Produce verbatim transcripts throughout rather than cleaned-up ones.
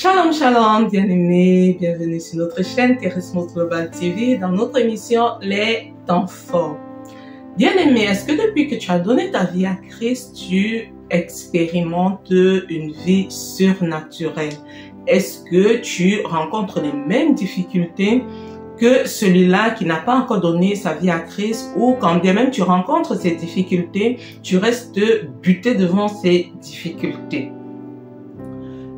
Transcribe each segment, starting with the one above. Shalom, shalom, bien-aimés, bienvenue sur notre chaîne Therismos Global T V dans notre émission Les Temps Forts. Bien-aimés, est-ce que depuis que tu as donné ta vie à Christ, tu expérimentes une vie surnaturelle? Est-ce que tu rencontres les mêmes difficultés que celui-là qui n'a pas encore donné sa vie à Christ, ou quand bien même tu rencontres ces difficultés, tu restes buté devant ces difficultés?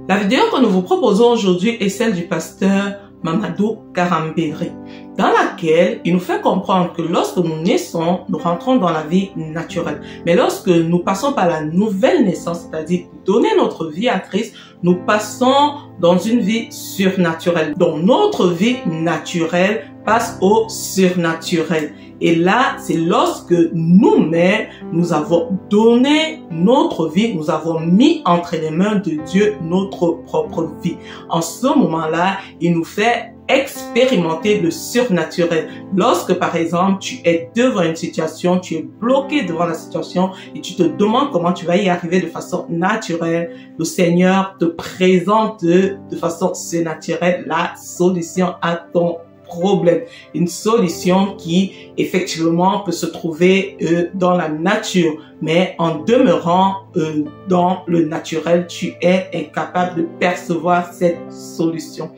La vidéo que nous vous proposons aujourd'hui est celle du pasteur Mamadou Karambiri, dans laquelle il nous fait comprendre que lorsque nous naissons, nous rentrons dans la vie naturelle. Mais lorsque nous passons par la nouvelle naissance, c'est-à-dire donner notre vie à Christ, nous passons dans une vie surnaturelle. Donc notre vie naturelle passe au surnaturel. Et là, c'est lorsque nous-mêmes, nous avons donné notre vie, nous avons mis entre les mains de Dieu notre propre vie. En ce moment-là, il nous fait expérimenter le surnaturel. Lorsque, par exemple, tu es devant une situation, tu es bloqué devant la situation et tu te demandes comment tu vas y arriver de façon naturelle, le Seigneur te présente de façon surnaturelle la solution à ton problème, une solution qui effectivement peut se trouver euh, dans la nature, mais en demeurant euh, dans le naturel, tu es incapable de percevoir cette solution.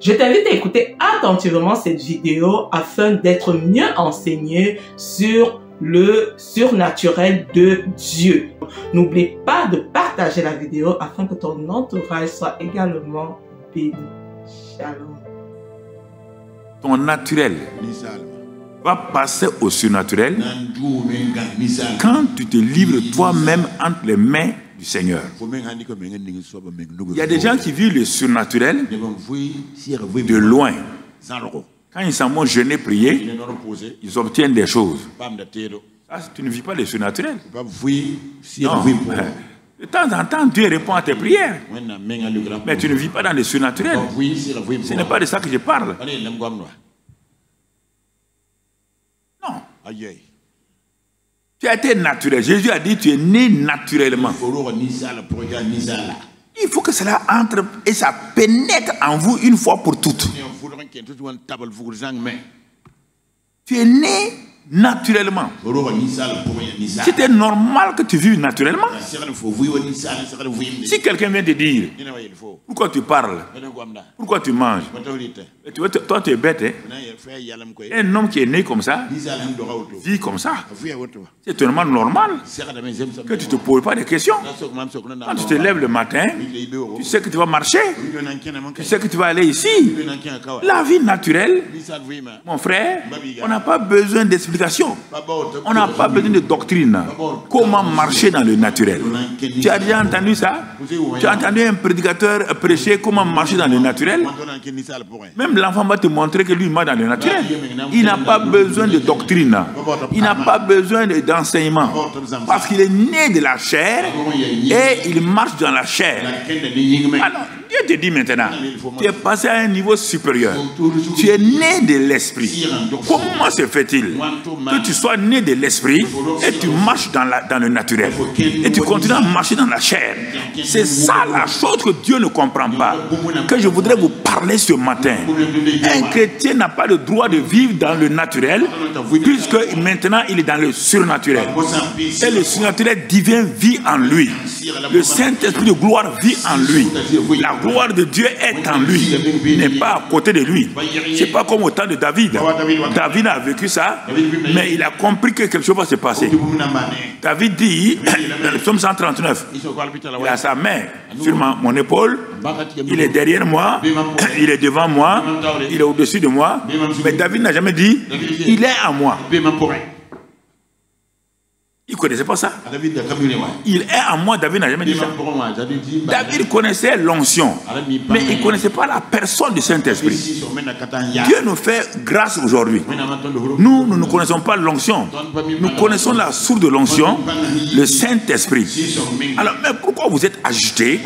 Je t'invite à écouter attentivement cette vidéo afin d'être mieux enseigné sur le surnaturel de Dieu. N'oublie pas de partager la vidéo afin que ton entourage soit également béni. Shalom. Ton naturel va passer au surnaturel quand tu te livres toi-même entre les mains du Seigneur. Il y a des gens qui vivent le surnaturel de loin. Quand ils s'en vont jeûner, prier, ils obtiennent des choses. Ah, tu ne vis pas le surnaturel. Non. De temps en temps, Dieu répond à tes prières. Mais tu ne vis pas dans le surnaturel. Ce n'est pas de ça que je parle. Non. Tu as été naturel. Jésus a dit, tu es né naturellement. Il faut que cela entre et ça pénètre en vous une fois pour toutes. Tu es né naturellement. C'était normal que tu vives naturellement. Si quelqu'un vient te dire pourquoi tu parles, pourquoi tu manges, et tu, toi tu es bête, hein? Un homme qui est né comme ça vit comme ça. C'est tellement normal que tu ne te poses pas de questions. Quand tu te lèves le matin, tu sais que tu vas marcher, tu sais que tu vas aller ici. La vie naturelle, mon frère, on n'a pas besoin d'expliquer. On n'a pas besoin de doctrine. Comment marcher dans le naturel? Tu as déjà entendu ça? Tu as entendu un prédicateur prêcher comment marcher dans le naturel? Même l'enfant va te montrer que lui marche dans le naturel. Il n'a pas besoin de doctrine. Il n'a pas besoin d'enseignement. Parce qu'il est né de la chair et il marche dans la chair. Alors, Dieu te dit maintenant, tu es passé à un niveau supérieur. Tu es né de l'esprit. Comment se fait-il que tu sois né de l'esprit et tu marches dans, la, dans le naturel et tu continues à marcher dans la chair? C'est ça la chose que Dieu ne comprend pas, que je voudrais vous parler ce matin. Un chrétien n'a pas le droit de vivre dans le naturel puisque maintenant il est dans le surnaturel. Et le surnaturel divin vit en lui. Le Saint-Esprit de gloire vit en lui. La gloire de Dieu est en lui, n'est pas à côté de lui. C'est pas comme au temps de David. David a vécu ça, mais il a compris que quelque chose va se passer. David dit, dans le psaume cent trente-neuf, il a sa main sur ma, mon épaule, il est derrière moi, il est devant moi, il est au-dessus de moi, mais David n'a jamais dit, il est à moi. Il ne connaissait pas ça. Il est à moi, David n'a jamais dit ça. David connaissait l'onction, mais il ne connaissait pas la personne du Saint-Esprit. Dieu nous fait grâce aujourd'hui. Nous, nous ne connaissons pas l'onction. Nous connaissons la source de l'onction, le Saint-Esprit. Alors, mais pourquoi vous êtes agités?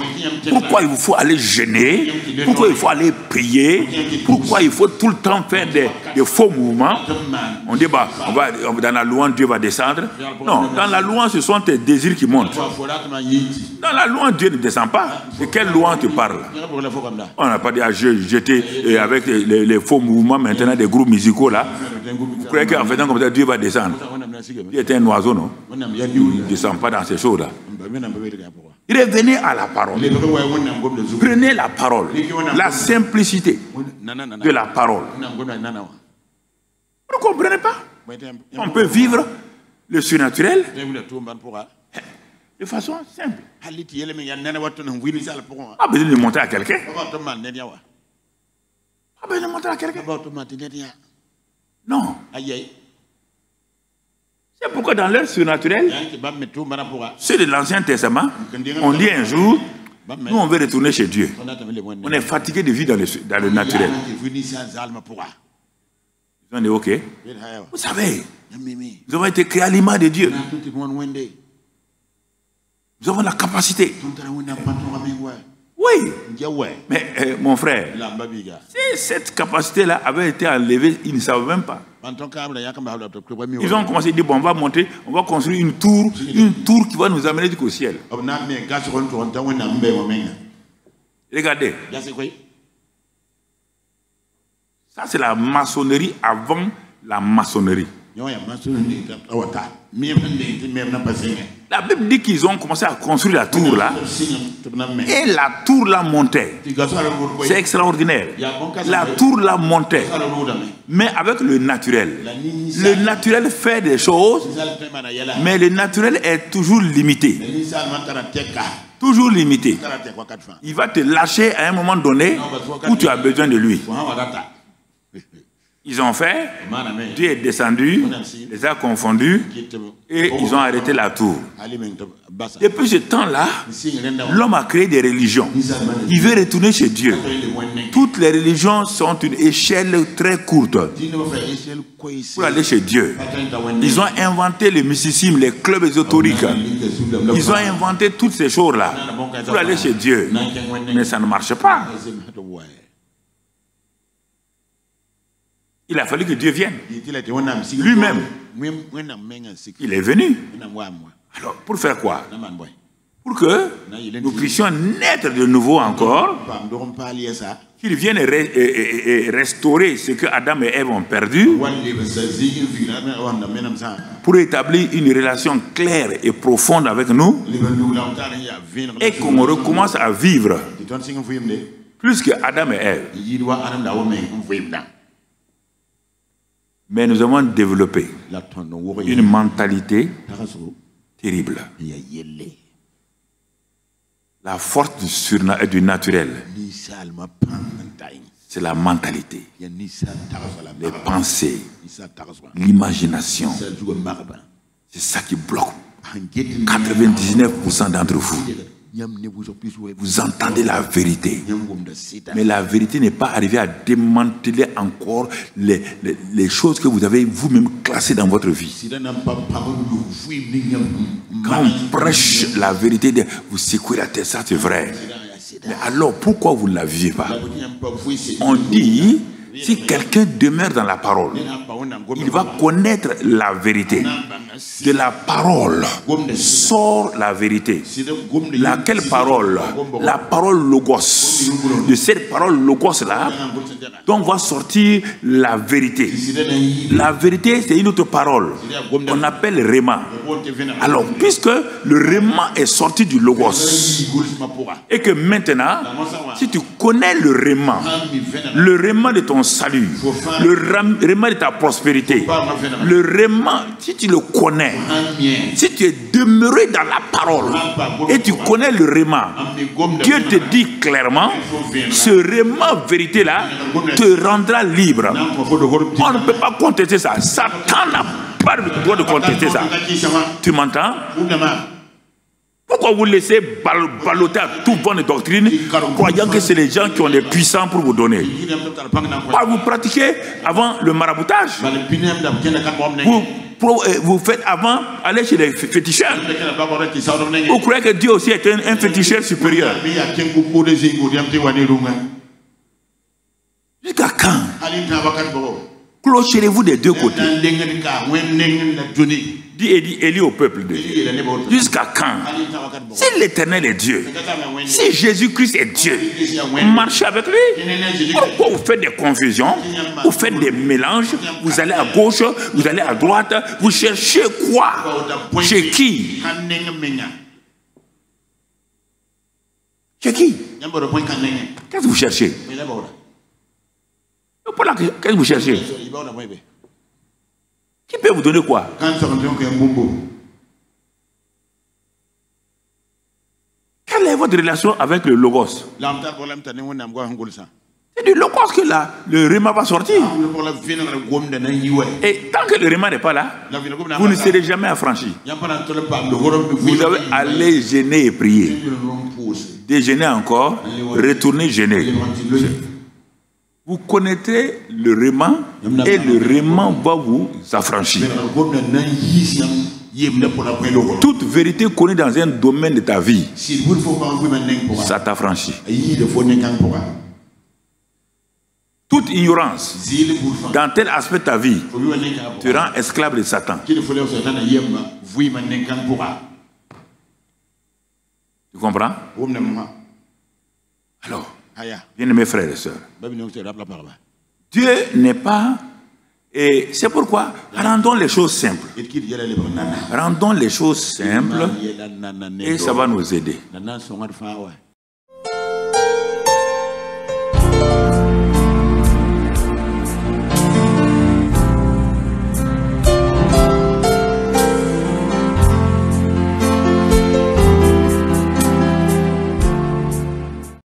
Pourquoi il faut aller jeûner? Pourquoi il faut aller prier? Pourquoi il faut tout le temps faire des, des faux mouvements? On dit, bah, on va, dans la louange, Dieu va descendre. Non. Dans la louange, ce sont tes désirs qui montent. Dans la louange, Dieu ne descend pas. De quelle louange tu parles? On n'a pas dit à jeter avec les, les, les faux mouvements maintenant des groupes musicaux là. Vous croyez qu'en faisant comme ça, Dieu va descendre? Dieu était un oiseau, non? Il ne descend pas dans ces choses-là. Revenez à la parole. Prenez la parole. La simplicité de la parole. Vous ne comprenez pas? On peut vivre le surnaturel de façon simple. Ah, besoin de montrer à quelqu'un. Ah, besoin de montrer à quelqu'un. Non. C'est pourquoi dans l'heure surnaturelle, ceux de l'Ancien Testament, on dit un jour, nous on veut retourner chez Dieu. On est fatigué de vivre dans le, dans le naturel. On dit ok. Vous savez, nous avons été créés à l'image de Dieu. Nous avons la capacité. Oui. Mais euh, mon frère, si cette capacité-là avait été enlevée, ils ne savent même pas. Ils ont commencé à dire, bon, on va monter, on va construire une tour, une tour qui va nous amener jusqu'au ciel. Regardez. Ça, c'est la maçonnerie avant la maçonnerie. La Bible dit qu'ils ont commencé à construire la tour là. Et la tour là montait. C'est extraordinaire. La tour là montait. Mais avec le naturel. Le naturel fait des choses. Mais le naturel est toujours limité. Toujours limité. Il va te lâcher à un moment donné où tu as besoin de lui. Ils ont fait, Dieu est descendu, les a confondus et ils ont arrêté la tour. Depuis ce temps-là, l'homme a créé des religions. Il veut retourner chez Dieu. Toutes les religions sont une échelle très courte pour aller chez Dieu. Ils ont inventé le mysticisme, les clubs ésotériques. Ils ont inventé toutes ces choses-là pour aller chez Dieu. Mais ça ne marche pas. Il a fallu que Dieu vienne. Lui-même. Il est venu. Alors, pour faire quoi? Pour que nous puissions naître de nouveau encore. Qu'il vienne et, et, et restaurer ce que Adam et Ève ont perdu. Pour établir une relation claire et profonde avec nous. Et qu'on recommence à vivre. Plus que Adam et Ève. Mais nous avons développé une mentalité terrible. La force du, surna, du naturel, c'est la mentalité, les pensées, l'imagination. C'est ça qui bloque quatre-vingt-dix-neuf pour cent d'entre vous. Vous entendez la vérité, mais la vérité n'est pas arrivée à démanteler encore les, les, les choses que vous avez vous-même classées dans votre vie. Quand on prêche la vérité, vous secouez la tête, ça c'est vrai. Mais alors pourquoi vous ne la vivez pas? On dit, si quelqu'un demeure dans la parole, il va connaître la vérité. De la parole sort la vérité. Laquelle parole? La parole logos. De cette parole logos là, donc va sortir la vérité. La vérité, c'est une autre parole qu'on appelle Réma. Alors, puisque le Réma est sorti du logos, et que maintenant, si tu connais le Réma, le Réma de ton salut, le réma de ta prospérité, le réma, si tu le connais, si tu es demeuré dans la parole et tu connais le réma, Dieu te dit clairement, ce réma vérité là te rendra libre. On ne peut pas contester ça. Satan n'a pas le droit de contester ça. Tu m'entends? Pourquoi vous laissez balloter à toute bonne doctrine, croyant que c'est les gens qui ont les puissants pour vous donner? Pas vous pratiquez avant le maraboutage. Vous, vous faites avant aller chez les féticheurs. Vous croyez que Dieu aussi est un, un féticheur supérieur? Jusqu'à quand? Clochez-vous des deux côtés. dit au peuple de Dieu. Jusqu'à quand? Si l'Éternel est Dieu, si Jésus-Christ est Dieu, marchez avec lui. Pourquoi vous faites des confusions? Vous faites des mélanges? Vous allez à gauche, vous allez à droite, vous cherchez quoi? Chez qui? Chez qui? Qu'est-ce que vous cherchez? Qu'est-ce que vous cherchez? Qui peut vous donner quoi? Quelle est votre relation avec le Logos? C'est du Logos que là, le Réma va sortir. Et tant que le Réma n'est pas là, vous ne serez jamais affranchi. Vous devez aller gêner et prier. Déjeuner encore, retourner gêner. Vous connaîtrez le Réma et le Réma va vous affranchir. Toute vérité connue dans un domaine de ta vie, ça t'affranchit. Toute ignorance dans tel aspect de ta vie te rend esclave de Satan. Tu comprends? Alors, bien-aimés frères et sœurs, Dieu n'est pas... Et c'est pourquoi, rendons les choses simples. Rendons les choses simples et ça va nous aider.